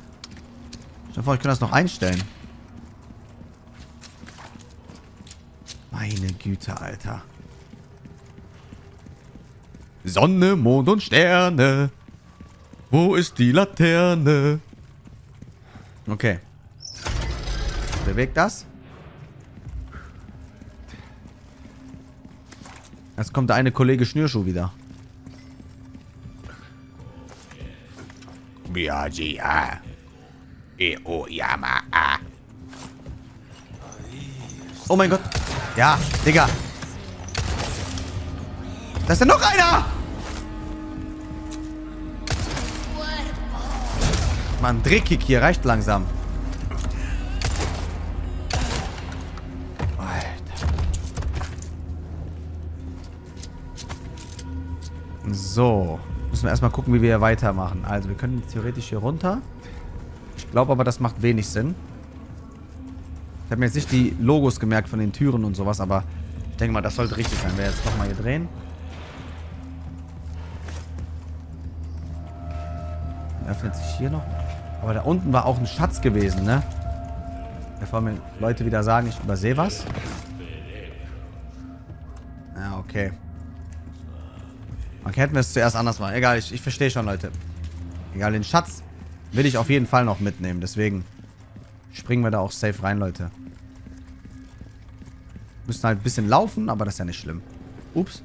Ich dachte, ich könnte das noch einstellen. Meine Güte, Alter. Sonne, Mond und Sterne. Wo ist die Laterne? Okay. Bewegt das. Jetzt kommt der eine Kollege Schnürschuh wieder. Oh mein Gott. Ja, Digga. Da ist ja noch einer! Mann, Drehkick hier reicht langsam. So, müssen wir erstmal gucken, wie wir hier weitermachen. Also, wir können theoretisch hier runter. Ich glaube aber, das macht wenig Sinn. Ich habe mir jetzt nicht die Logos gemerkt von den Türen und sowas, aber ich denke mal, das sollte richtig sein. Wir jetzt nochmal hier drehen. Dann öffnet sich hier noch. Aber da unten war auch ein Schatz gewesen, ne? Bevor mir Leute wieder sagen, ich übersehe was. Ja, okay. Okay, hätten wir es zuerst anders machen. Egal, ich verstehe schon, Leute. Egal, den Schatz will ich auf jeden Fall noch mitnehmen. Deswegen springen wir da auch safe rein, Leute. Müssen halt ein bisschen laufen, aber das ist ja nicht schlimm. Ups.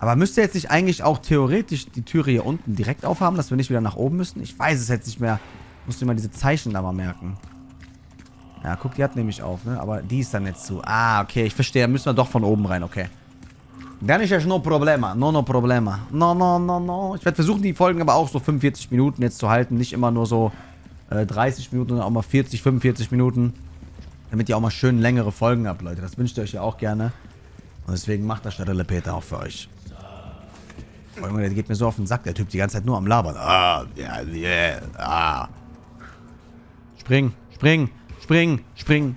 Aber müsste jetzt nicht eigentlich auch theoretisch die Türe hier unten direkt aufhaben, dass wir nicht wieder nach oben müssen? Ich weiß es jetzt nicht mehr. Musste immer diese Zeichen da mal merken. Ja, guck, die hat nämlich auf, ne? Aber die ist dann jetzt zu. Ah, okay, ich verstehe. Da müssen wir doch von oben rein, okay. Dann ist ja no problema. No, no problema. No, no, no, no. Ich werde versuchen, die Folgen aber auch so 45 Minuten jetzt zu halten. Nicht immer nur so 30 Minuten, sondern auch mal 40, 45 Minuten. Damit ihr auch mal schön längere Folgen habt, Leute. Das wünscht ihr euch ja auch gerne. Und deswegen macht das der Rille Peter auch für euch. Oh, der geht mir so auf den Sack, der Typ, die ganze Zeit nur am Labern. Ah, ja, yeah, ah. Spring, spring. Spring, spring.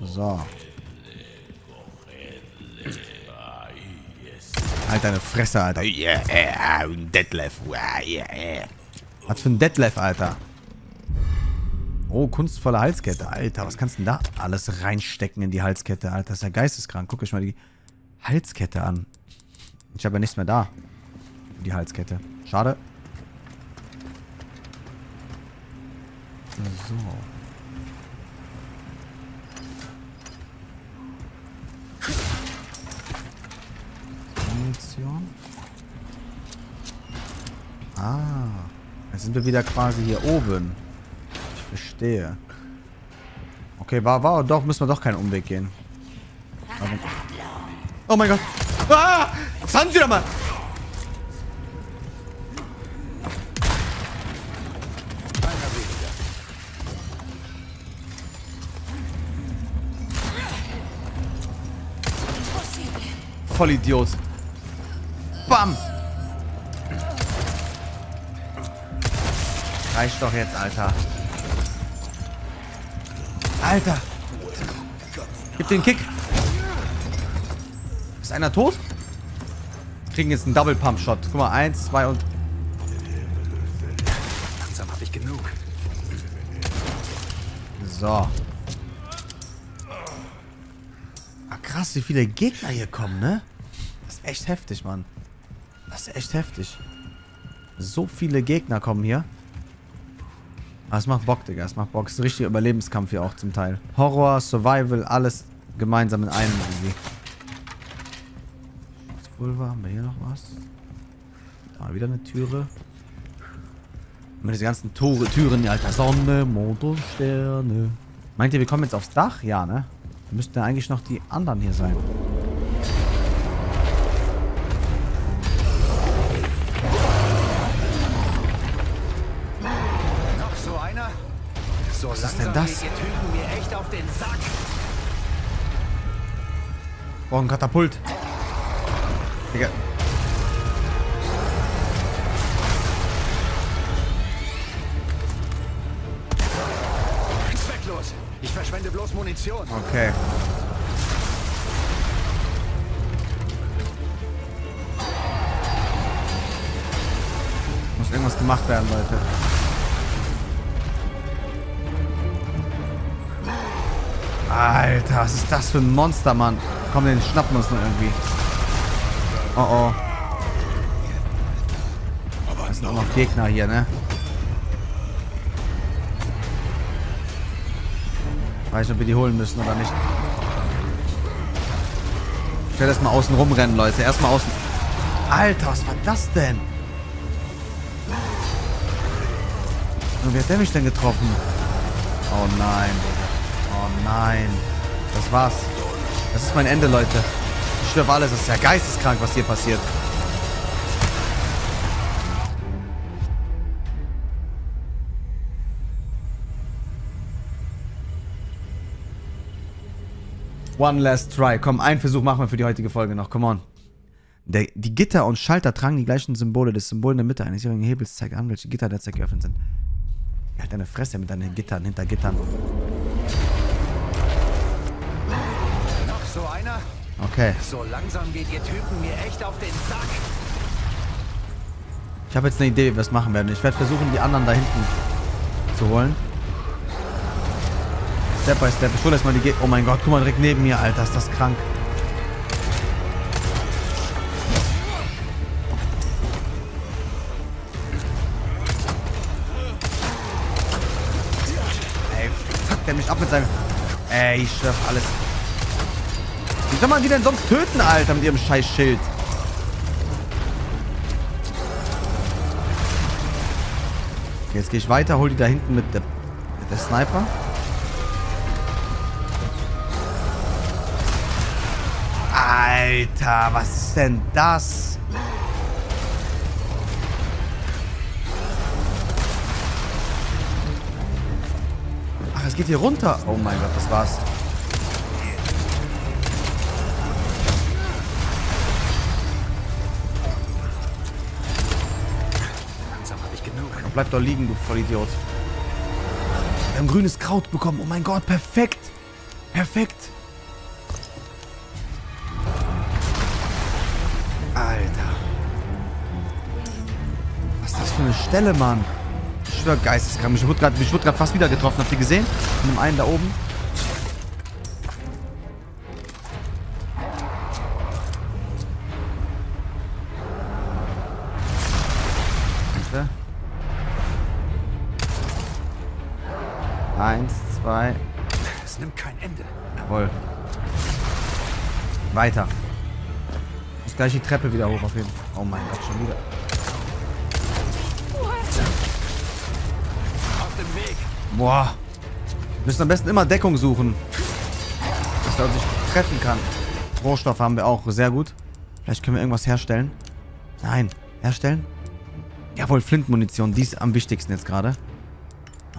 So. Halt deine Fresse, Alter. Was für ein Detlef, Alter. Oh, kunstvolle Halskette. Alter, was kannst du denn da alles reinstecken in die Halskette? Alter, das ist ja geisteskrank. Guck euch mal die Halskette an. Ich habe ja nichts mehr da. Die Halskette. Schade. So. Ah, jetzt sind wir wieder quasi hier oben. Ich verstehe. Okay, war doch, müssen wir doch keinen Umweg gehen. Aber Oh mein Gott. Ah! Verdammt wieder mal! Voll Idiot. Bam! Reicht doch jetzt, Alter. Alter! Gib den Kick! Ist einer tot? Kriegen jetzt einen Double Pump Shot. Guck mal, 1, 2 und. Langsam habe ich genug. So. Ah, krass, wie viele Gegner hier kommen, ne? Das ist echt heftig, Mann. Das ist echt heftig. So viele Gegner kommen hier. Aber es macht Bock, Digga. Es macht Bock. Es ist ein richtiger Überlebenskampf hier auch zum Teil. Horror, Survival, alles gemeinsam in einem irgendwie. Pulver, haben wir hier noch was? Da wieder eine Türe. Mit diesen ganzen Türen, Alter. Sonne, Mond und Sterne. Meint ihr, wir kommen jetzt aufs Dach? Ja, ne? Da müssten ja eigentlich noch die anderen hier sein. Noch so einer? So, was ist denn das? Oh, ein Katapult. Digga. Zwecklos. Ich verschwende bloß Munition. Okay. Muss irgendwas gemacht werden, Leute. Alter, was ist das für ein Monster, Mann? Komm, den schnappen wir uns noch irgendwie. Oh oh. Das sind auch noch Gegner hier, ne? Weiß nicht, ob wir die holen müssen oder nicht. Ich werde erstmal außen rumrennen, Leute. Erstmal außen. Alter, was war das denn? Und wer hat der mich denn getroffen? Oh nein. Oh nein. Das war's. Das ist mein Ende, Leute. Ich schwöre auf alles, das ist ja geisteskrank, was hier passiert. One last try. Komm, einen Versuch machen wir für die heutige Folge noch. Come on. Die Gitter und Schalter tragen die gleichen Symbole. Das Symbol in der Mitte eines jeweiligen Hebels zeigt an, welche Gitternetzwerke geöffnet sind. Halt deine Fresse mit deinen Gittern, hinter Gittern. Noch so einer? Okay. So langsam geht ihr Typen mir echt auf den Sack. Ich habe jetzt eine Idee, wie wir es machen werden. Ich werde versuchen, die anderen da hinten zu holen. Step by step. Ich hole erstmal die Gegner. Oh mein Gott, guck mal direkt neben mir, Alter. Ist das krank. Ey, fuck der mich ab mit seinem... Ey, ich schwör alles. Wie soll man die denn sonst töten, Alter, mit ihrem scheiß Schild? Okay, jetzt gehe ich weiter, hol die da hinten mit der Sniper. Alter, was ist denn das? Ach, es geht hier runter. Oh mein Gott, das war's. Bleib doch liegen, du Vollidiot. Wir haben grünes Kraut bekommen. Oh mein Gott, perfekt. Perfekt. Alter. Was ist das für eine Stelle, Mann? Ich schwör, geisteskrank. Mich wurde gerade fast wieder getroffen. Habt ihr gesehen? Von dem einen da oben. Es nimmt kein Ende. Jawohl. Weiter. Ich muss gleich die Treppe wieder hoch auf jeden Fall. Oh mein Gott, schon wieder. Auf dem Weg. Boah. Wir müssen am besten immer Deckung suchen. Dass er uns nicht treffen kann. Rohstoff haben wir auch. Sehr gut. Vielleicht können wir irgendwas herstellen. Nein. Herstellen? Jawohl, Flintmunition. Die ist am wichtigsten jetzt gerade.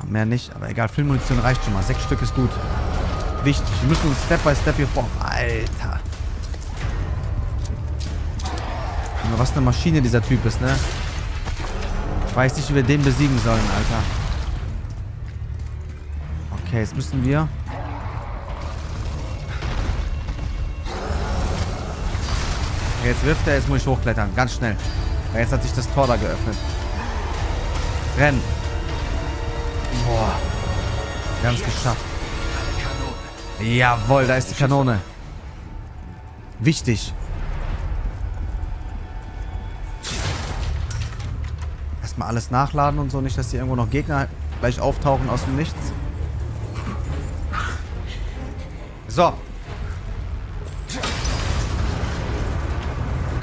Mehr nicht. Aber egal, Flintmunition reicht schon mal. 6 Stück ist gut. Wichtig. Wir müssen uns Step by Step hier vor... Alter. Was eine Maschine dieser Typ ist, ne? Ich weiß nicht, wie wir den besiegen sollen, Alter. Okay, jetzt müssen wir... Okay, jetzt wirft er, jetzt muss ich hochklettern. Ganz schnell. Weil jetzt hat sich das Tor da geöffnet. Rennen. Boah. Wir haben es geschafft. Jawohl, da ist die Kanone. Wichtig. Mal alles nachladen und so, nicht, dass hier irgendwo noch Gegner gleich auftauchen aus dem Nichts. So.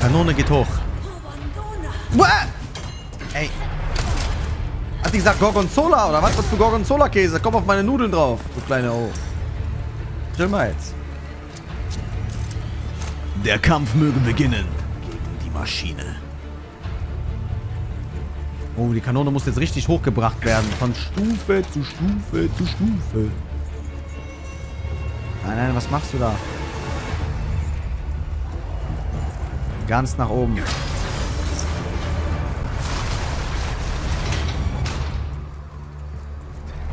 Kanone geht hoch. Ey. Hat die gesagt Gorgonzola oder was? Was für Gorgonzola-Käse? Komm auf meine Nudeln drauf, du kleine O. Chill mal jetzt. Der Kampf möge beginnen gegen die Maschine. Oh, die Kanone muss jetzt richtig hochgebracht werden. Von Stufe zu Stufe zu Stufe. Nein, nein, was machst du da? Ganz nach oben.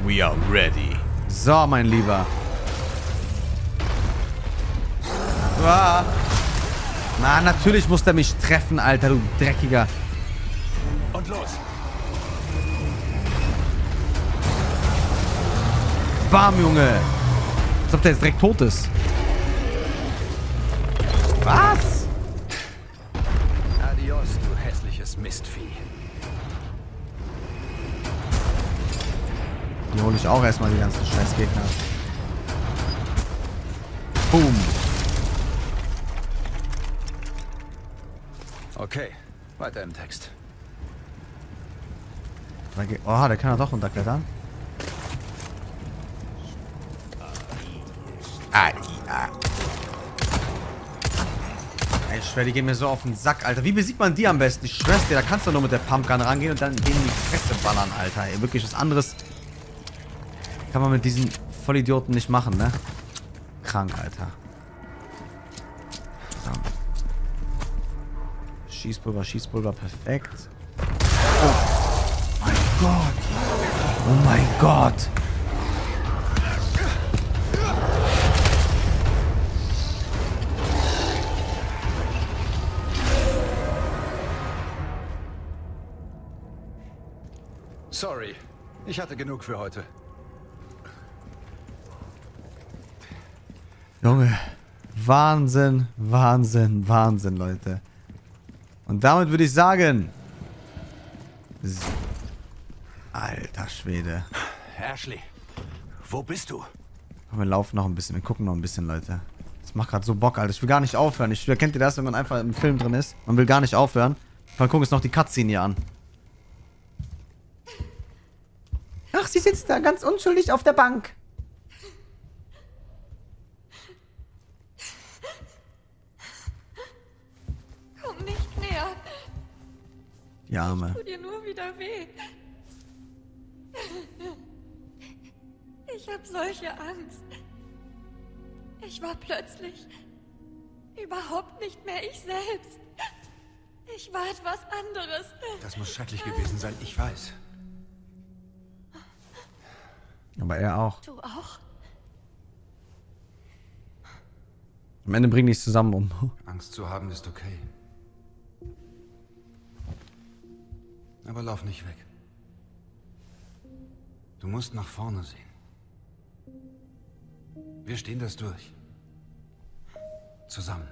We are ready. So, mein Lieber. Ah. Na, natürlich muss der mich treffen, Alter, du Dreckiger. Und los. Bam, Junge. Als ob der jetzt direkt tot ist. Was? Adios, du hässliches Mistvieh. Die hole ich auch erstmal, die ganzen Scheißgegner. Boom. Okay, weiter im Text. Oh, der kann ja doch runterklettern. Ich schwör, die gehen mir so auf den Sack, Alter. Wie besiegt man die am besten? Ich schwör's dir, da kannst du nur mit der Pumpgun rangehen und dann denen in die Fresse ballern, Alter. Ey, wirklich was anderes kann man mit diesen Vollidioten nicht machen, ne? Krank, Alter. So. Schießpulver, Schießpulver, perfekt. Oh mein Gott. Oh mein Gott. Sorry, ich hatte genug für heute. Junge, Wahnsinn, Wahnsinn, Wahnsinn, Leute. Und damit würde ich sagen... Alter Schwede. Ashley, wo bist du? Wir laufen noch ein bisschen, wir gucken noch ein bisschen, Leute. Das macht gerade so Bock, Alter. Ich will gar nicht aufhören. Ich, kennt ihr das, wenn man einfach im Film drin ist? Man will gar nicht aufhören. Wir gucken uns noch die Cutscene hier an. Ach, sie sitzt da ganz unschuldig auf der Bank. Komm nicht näher. Die Arme. Ich tue dir nur wieder weh. Ich habe solche Angst. Ich war plötzlich überhaupt nicht mehr ich selbst. Ich war etwas anderes. Das muss schrecklich gewesen sein, ich weiß. Aber er auch. Du auch? Am Ende bringen die es zusammen um. Angst zu haben ist okay. Aber lauf nicht weg. Du musst nach vorne sehen. Wir stehen das durch. Zusammen.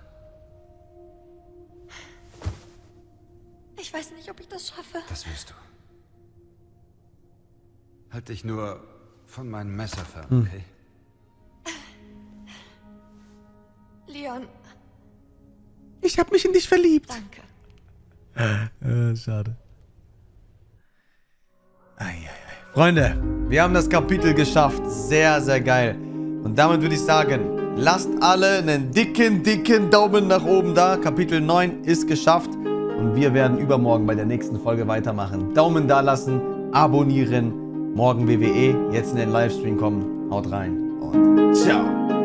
Ich weiß nicht, ob ich das schaffe. Das wirst du. Halt dich nur... von meinem Messer fern, okay? Leon. Ich hab mich in dich verliebt. Danke. Schade. Freunde, wir haben das Kapitel geschafft. Sehr, sehr geil. Und damit würde ich sagen, Lasst alle einen dicken Daumen nach oben da. Kapitel 9 ist geschafft. Und wir werden übermorgen bei der nächsten Folge weitermachen. Daumen da lassen, abonnieren. Morgen WWE, jetzt in den Livestream kommen. Haut rein und ciao.